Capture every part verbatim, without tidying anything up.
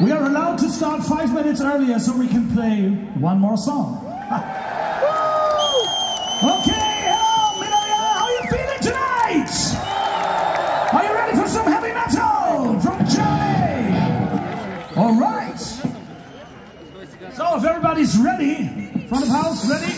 We are allowed to start five minutes earlier so we can play one more song. Okay, hello, Minaya, how are you feeling tonight? Are you ready for some heavy metal from Germany? All right. So if everybody's ready, front of house, ready?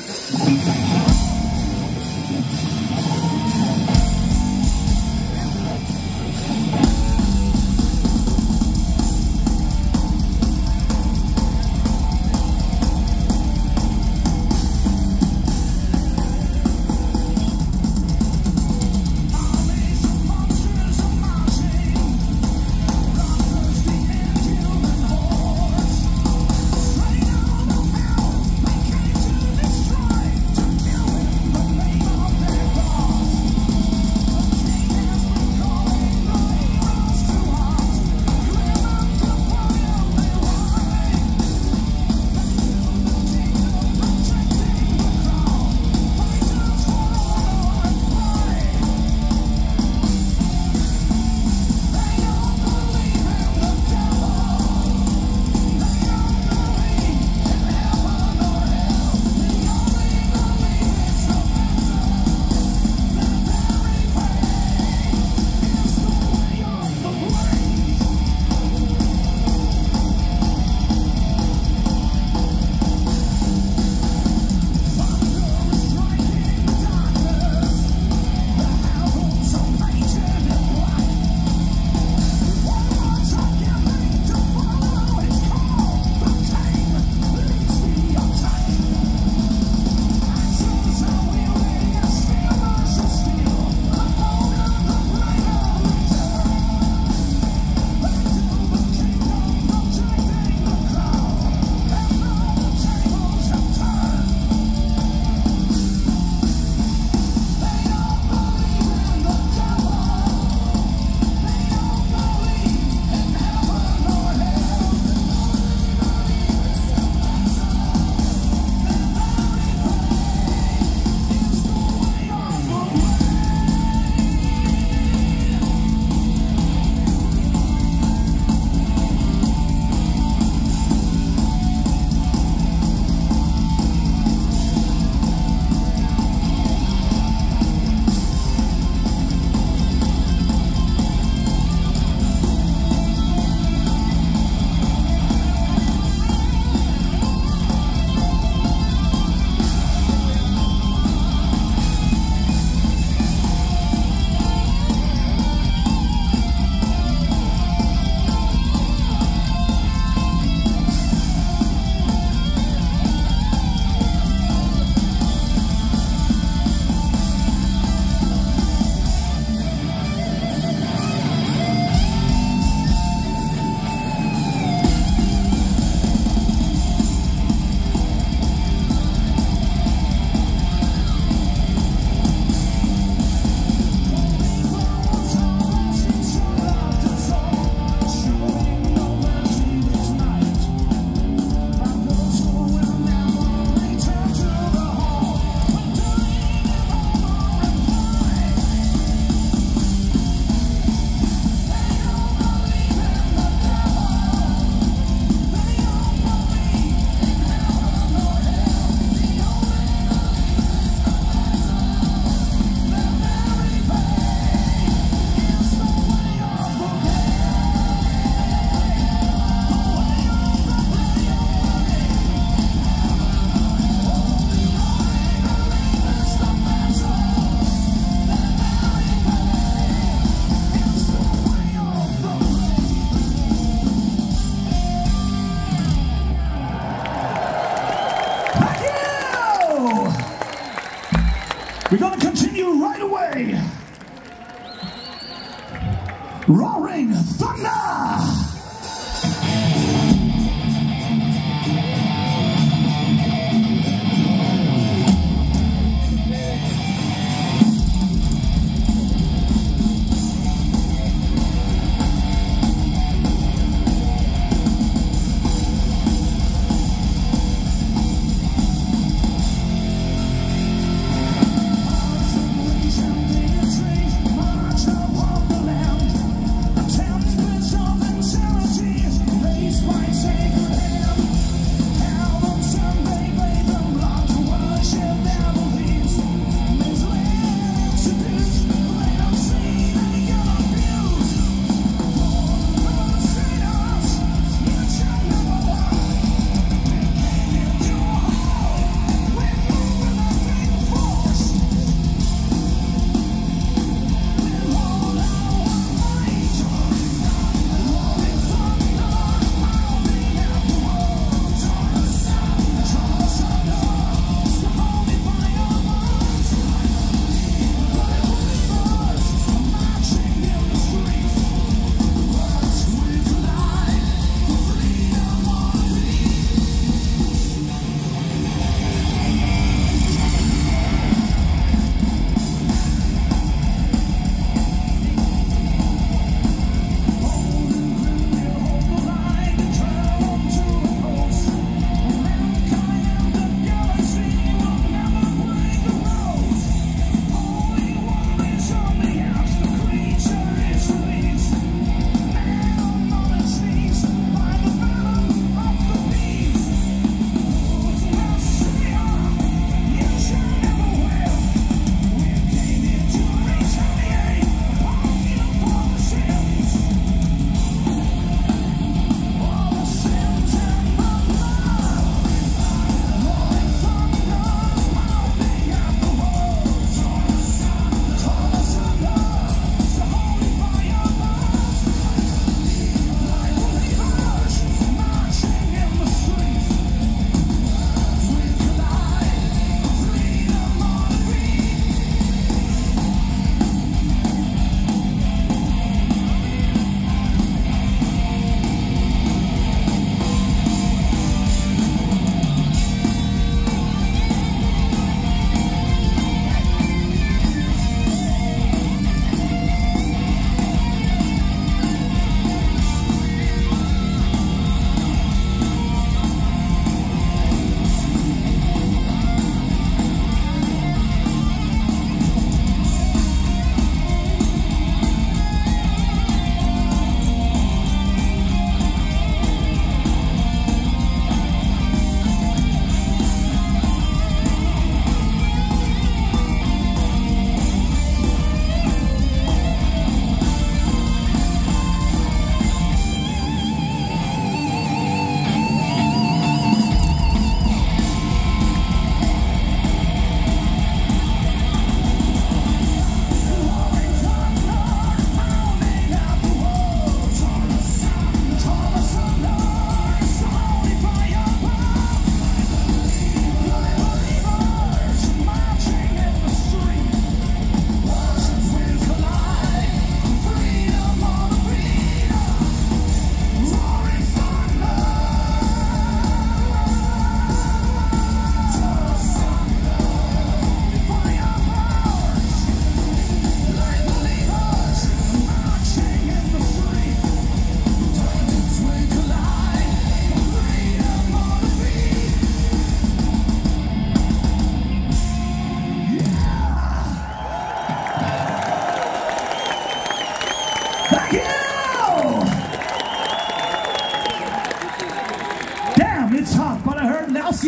Roaring Thunder!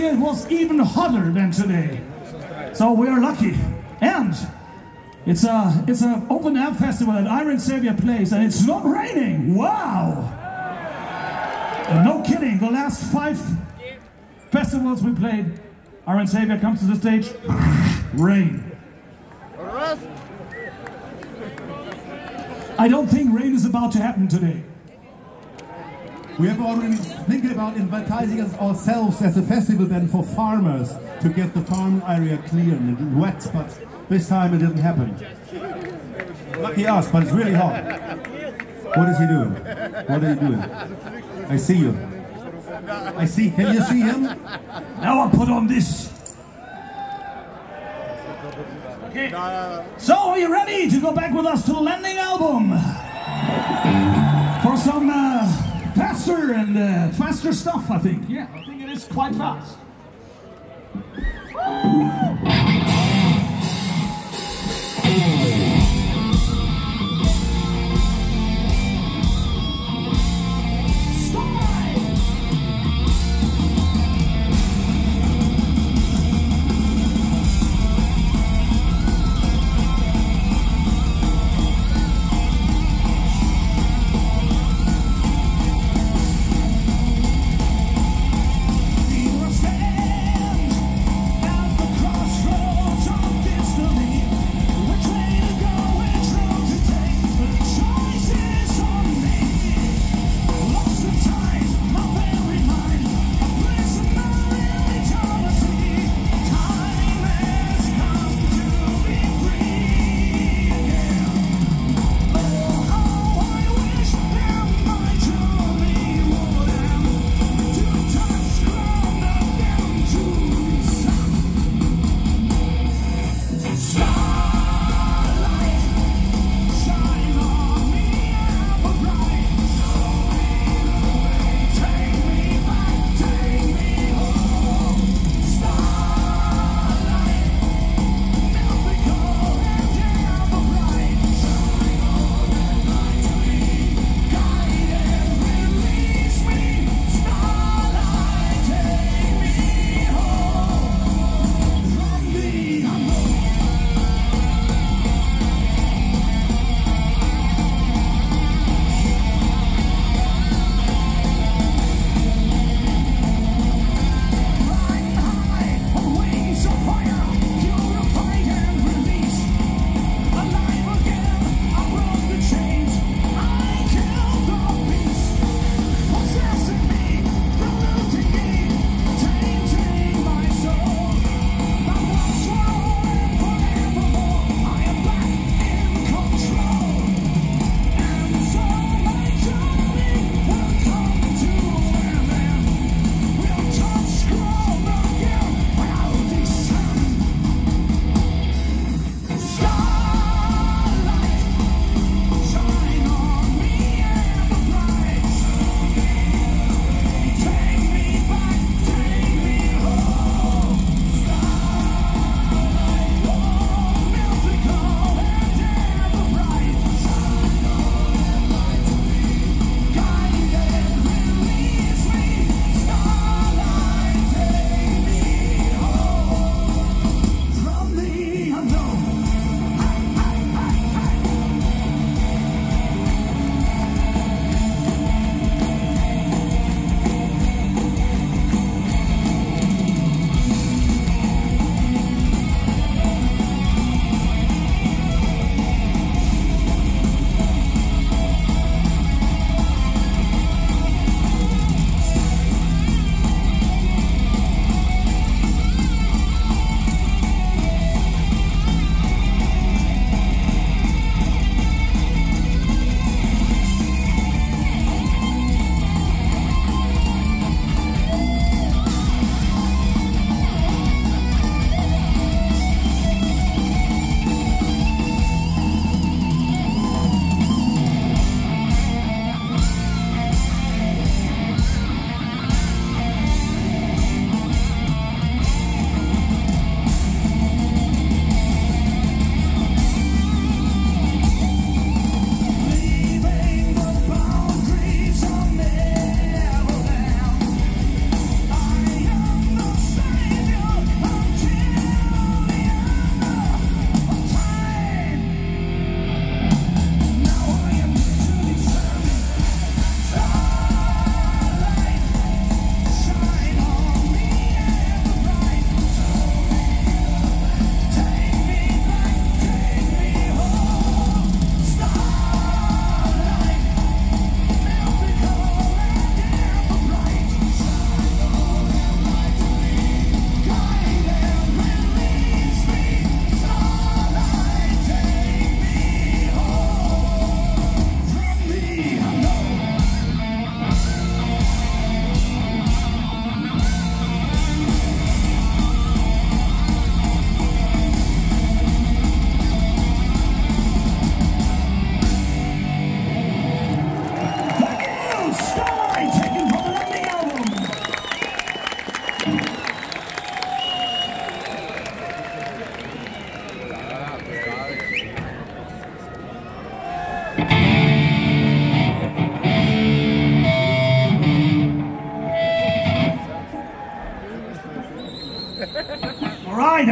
It was even hotter than today, so we're lucky. And it's a it's an open air festival that Iron Savior plays, and it's not raining. Wow! And no kidding. The last five festivals we played, Iron Savior comes to the stage, rain. I don't think rain is about to happen today. We have already thinking about advertising ourselves as a festival then for farmers to get the farm area clear and wet, but this time it didn't happen. Lucky us, but it's really hot. What is he doing? What are you doing? I see you. I see. Can you see him? Now I put on this. Okay. So are you ready to go back with us to the landing album? For some uh, faster and uh, faster stuff, I think. Yeah, I think it is quite fast. Across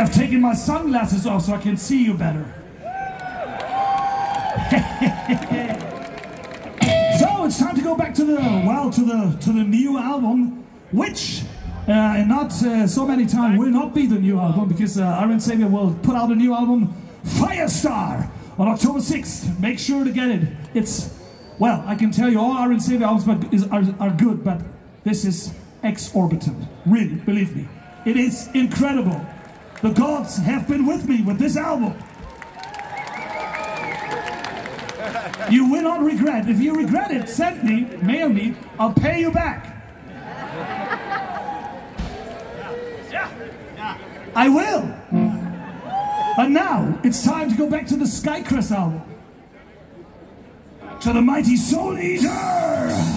I've taken my sunglasses off so I can see you better. So it's time to go back to the well to the to the new album, which uh, and not uh, so many times will not be the new album, because uh, Iron Savior will put out a new album, Firestar, on October sixth. Make sure to get it. It's, well, I can tell you all Iron Savior albums but is, are, are good, but this is exorbitant. Really, believe me. It is incredible. The gods have been with me with this album. You will not regret. If you regret it, send me, mail me, I'll pay you back. I will. And now, it's time to go back to the Sky Crest album. To the mighty Soul Eater! Up.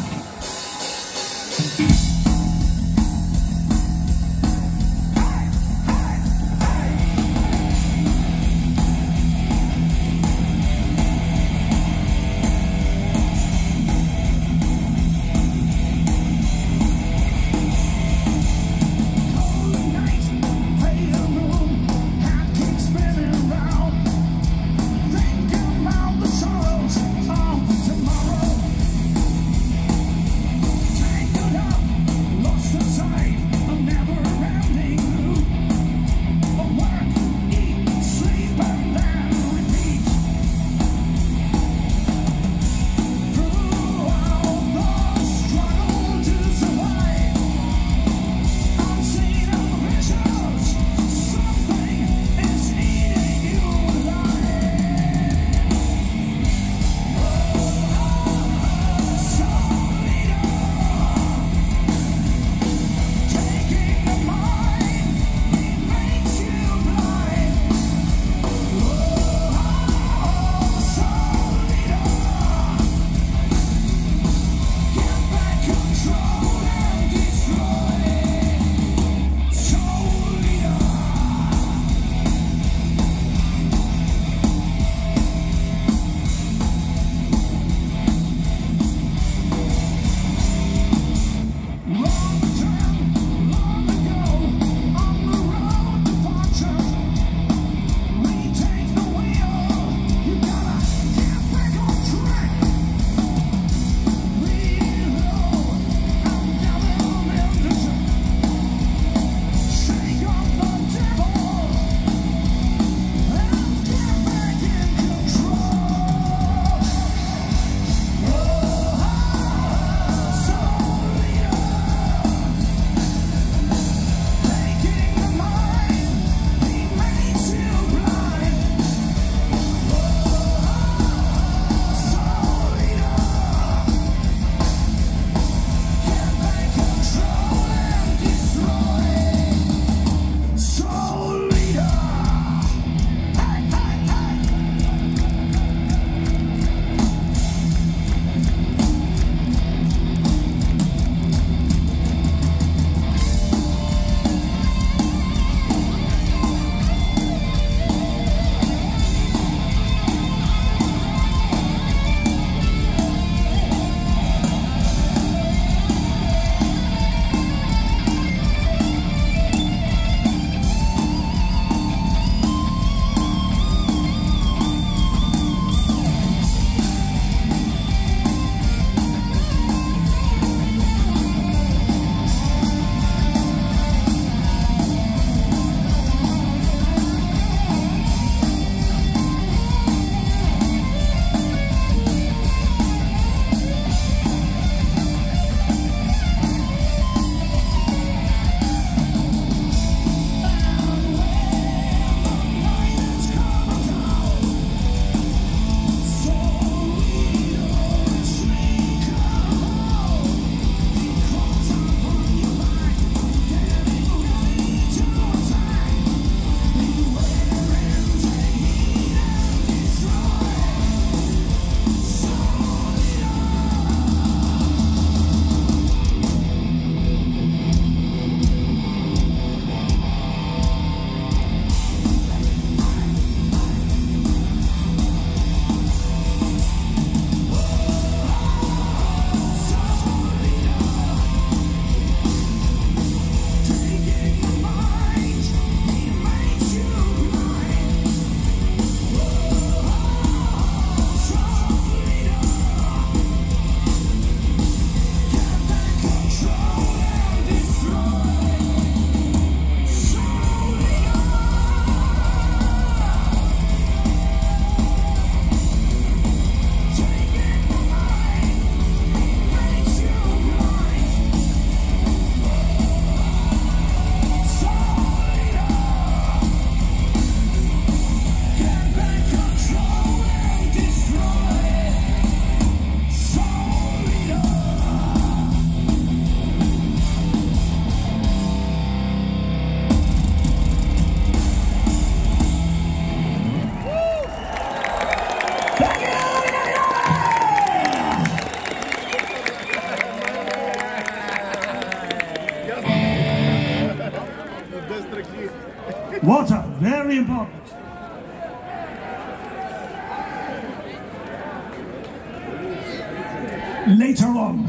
later on.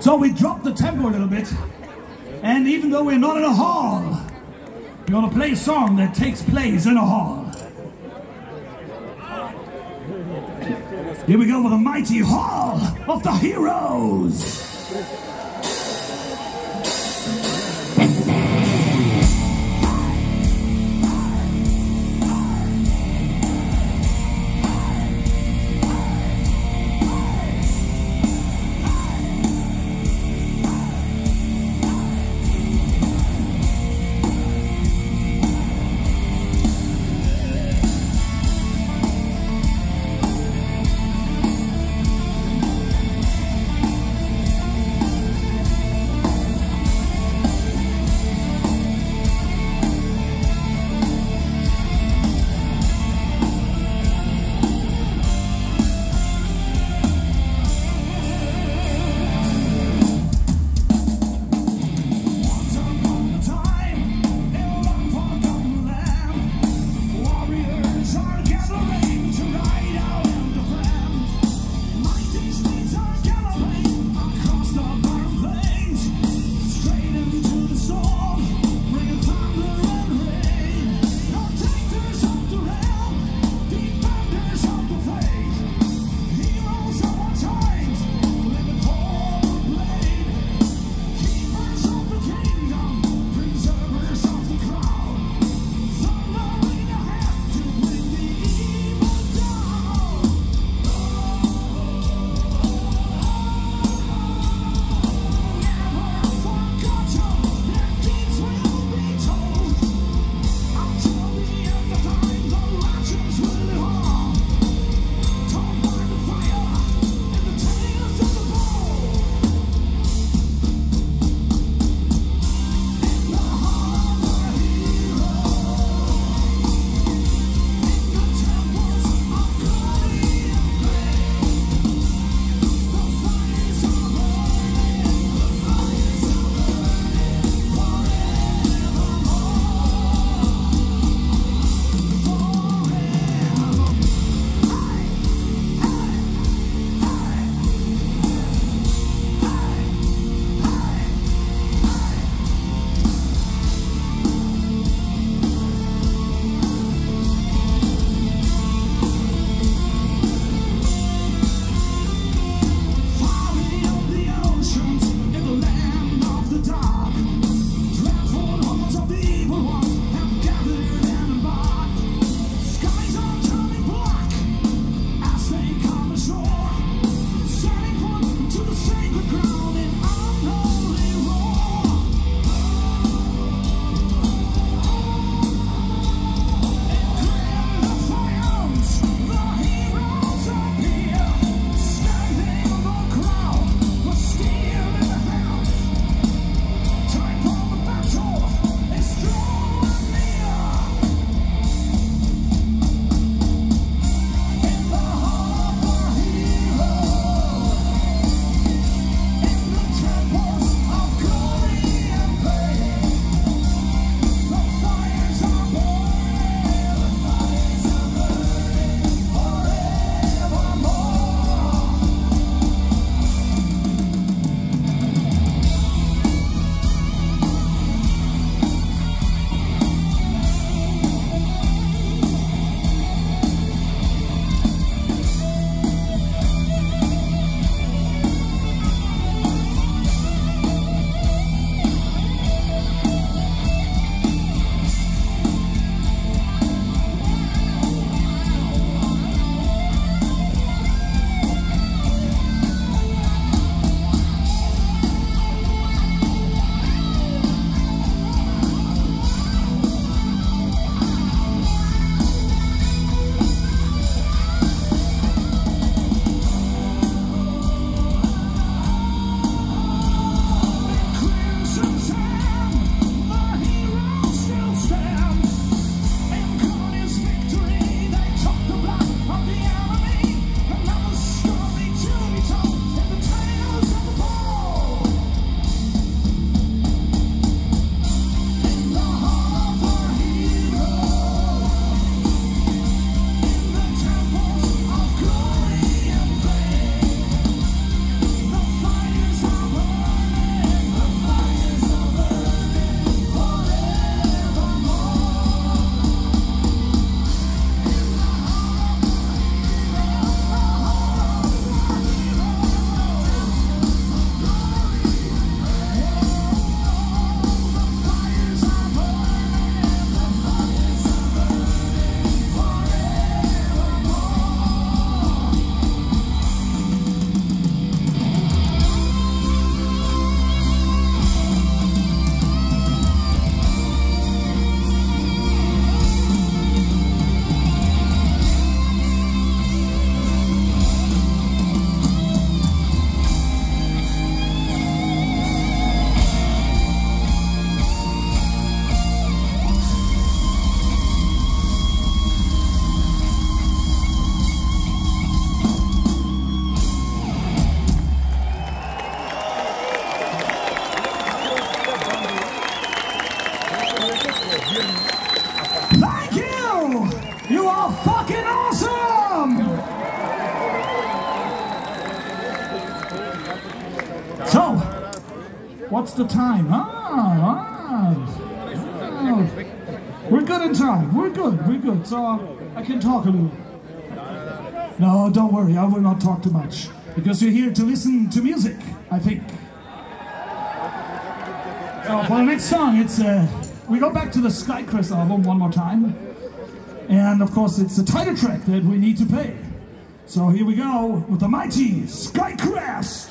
So we dropped the tempo a little bit, and even though we're not in a hall, we're gonna play a song that takes place in a hall. Here we go for the mighty Hall of the Heroes! What's the time? Ah, ah, ah. We're good in time. We're good. We're good. So uh, I can talk a little. No, don't worry. I will not talk too much. Because you're here to listen to music, I think. So for the next song, it's uh, we go back to the Sky Crest album one more time. And of course, it's the title track that we need to play. So here we go with the mighty Sky Crest.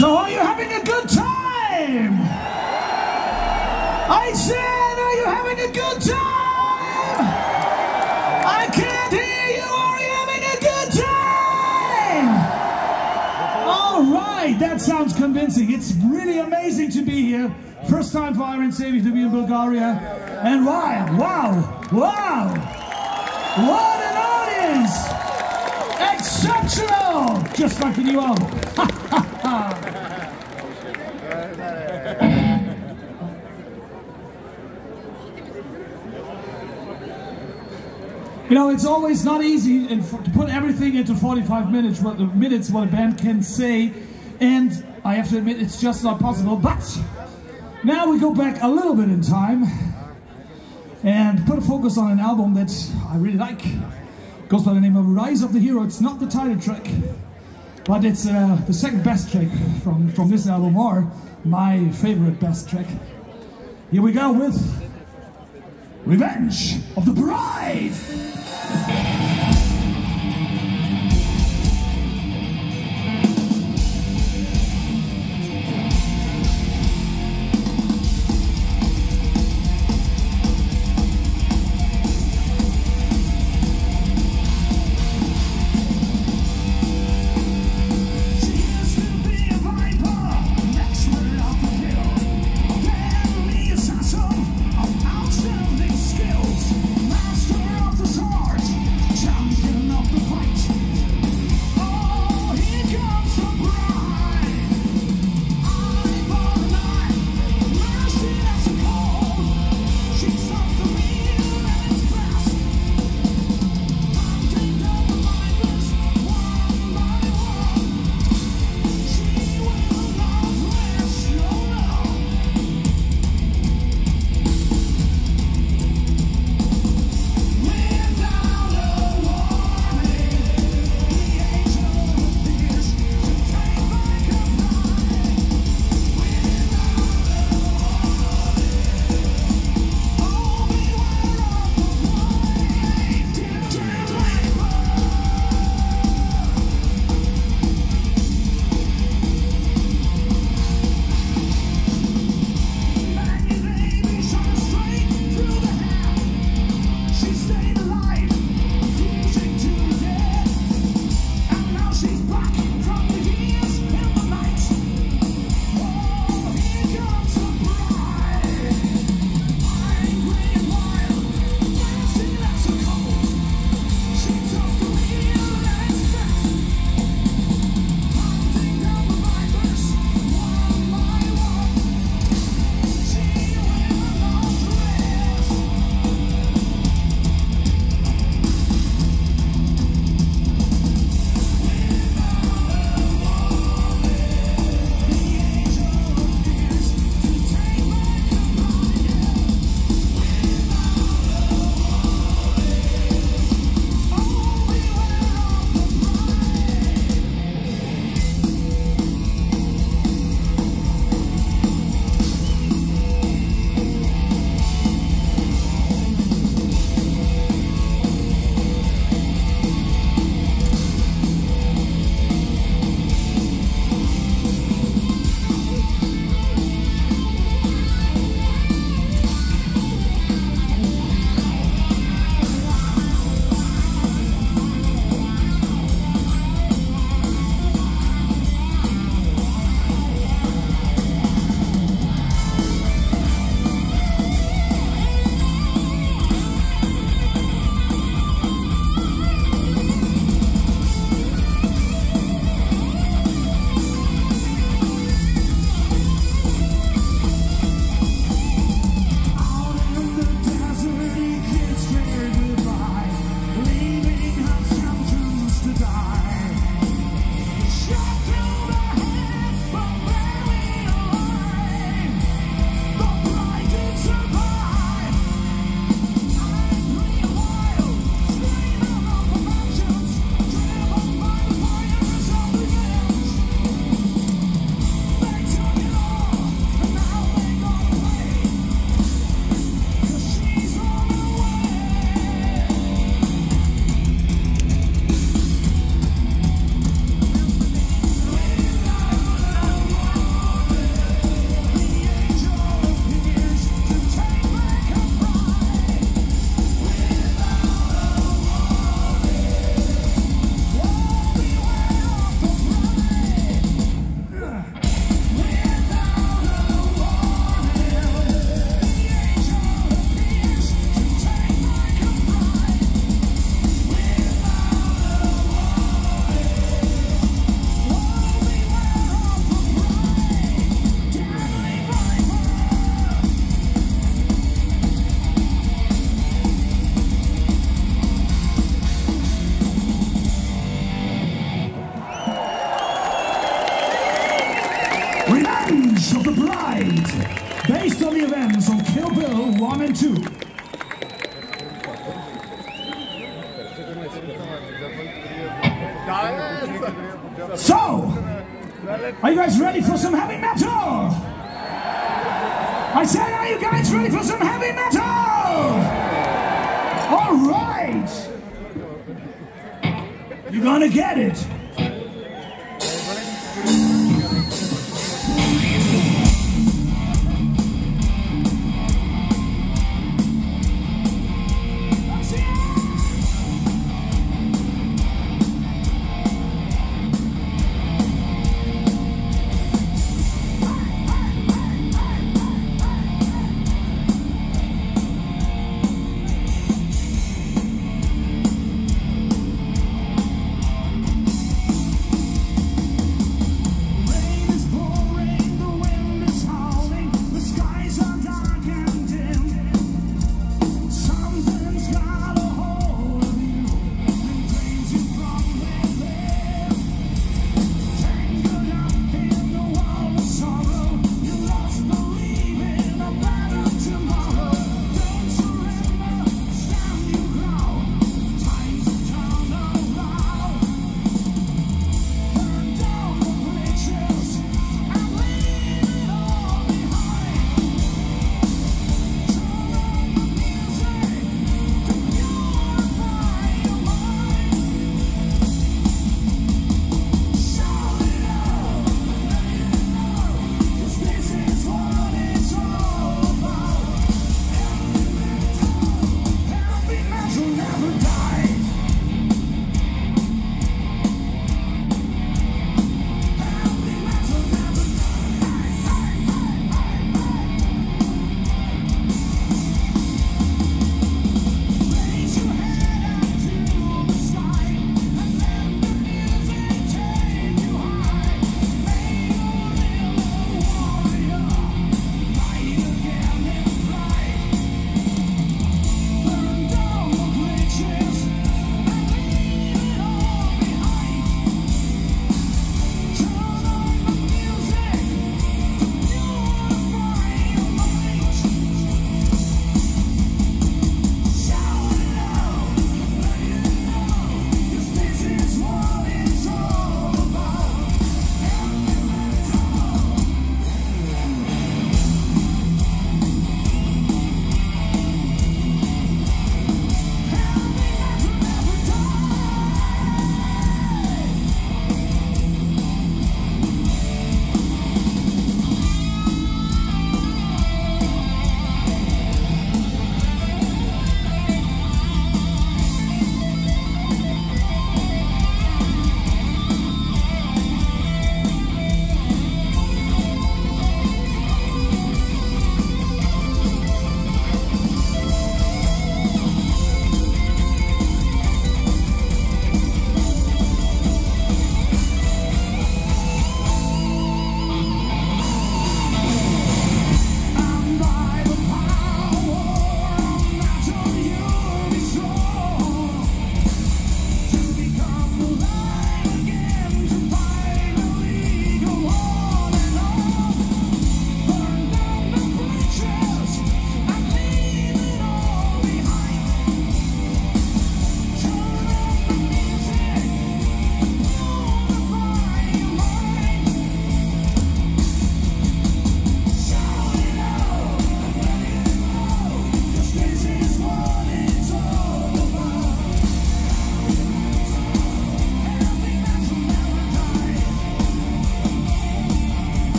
So are you having a good time? I said, are you having a good time? I can't hear you. Are you having a good time? All right, that sounds convincing. It's really amazing to be here. First time for Iron Savior to be in Bulgaria. And wow, wow, wow. What an audience. Exceptional. Just like the new album. Ha, ha, ha. You know, it's always not easy to put everything into forty-five minutes, what the minutes what a band can say, and I have to admit it's just not possible. But now we go back a little bit in time and put a focus on an album that I really like. It goes by the name of Rise of the Hero. It's not the title track, but it's uh, the second best track from, from this album, or my favorite best track. Here we go with Revenge of the Bride! Song! Revenge of the Bride, based on the events of Kill Bill one and two. So, are you guys ready for some heavy metal? I said, are you guys ready for some heavy metal? All right. You're gonna get it.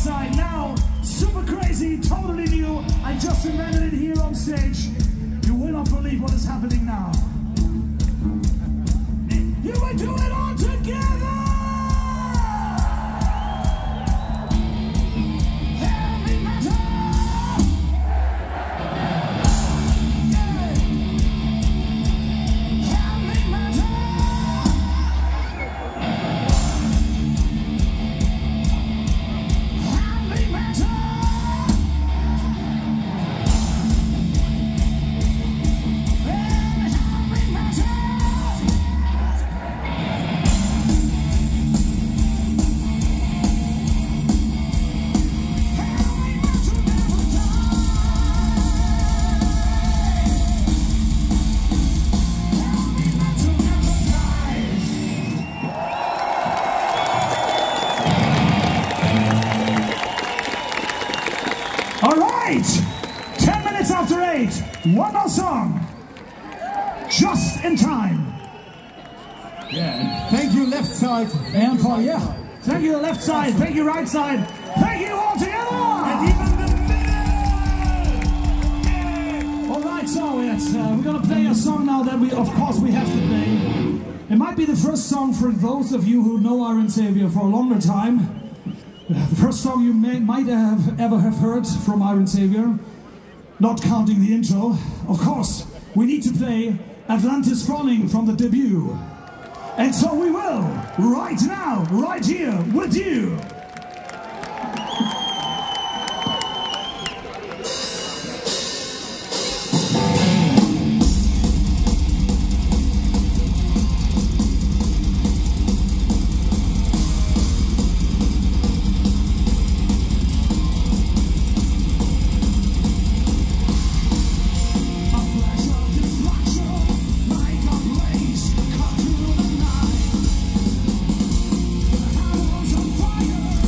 inside now. Super crazy, totally new. I just invented it here on stage. You will not believe what is happening now. You will do it all together! One more song, just in time. Yeah, and thank you left side. And for, yeah, thank you left side, thank you right side, thank you all together. And even the middle. Yeah. All right, so it's, uh, we're gonna play a song now that we, of course, we have to play. It might be the first song for those of you who know Iron Savior for a longer time. The first song you may, might have ever have heard from Iron Savior. Not counting the intro, of course, we need to play Atlantis Falling from the debut. And so we will, right now, right here, with you. Fire!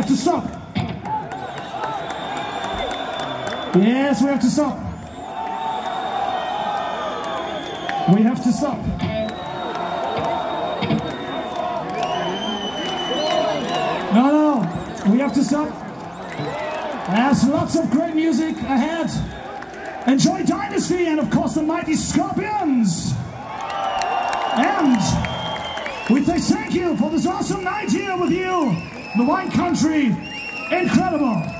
have to stop. Yes, we have to stop. We have to stop. No, no, we have to stop. There's lots of great music ahead. Enjoy Dynasty and, of course, the mighty Scorpions. And we say thank you for this awesome night here with you, the wine country, incredible.